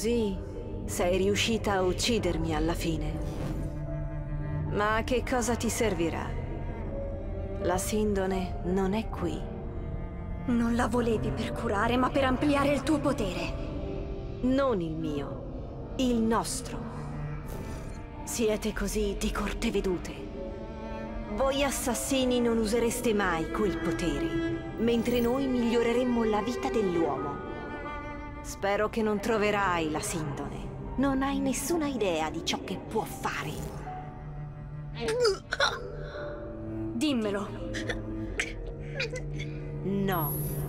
Così sei riuscita a uccidermi alla fine. Ma a che cosa ti servirà? La Sindone non è qui. Non la volevi per curare, ma per ampliare il tuo potere. Non il mio, il nostro. Siete così di corte vedute. Voi assassini non usereste mai quel potere, mentre noi miglioreremmo la vita dell'uomo. Spero che non troverai la Sindone. Non hai nessuna idea di ciò che può fare. Dimmelo. No.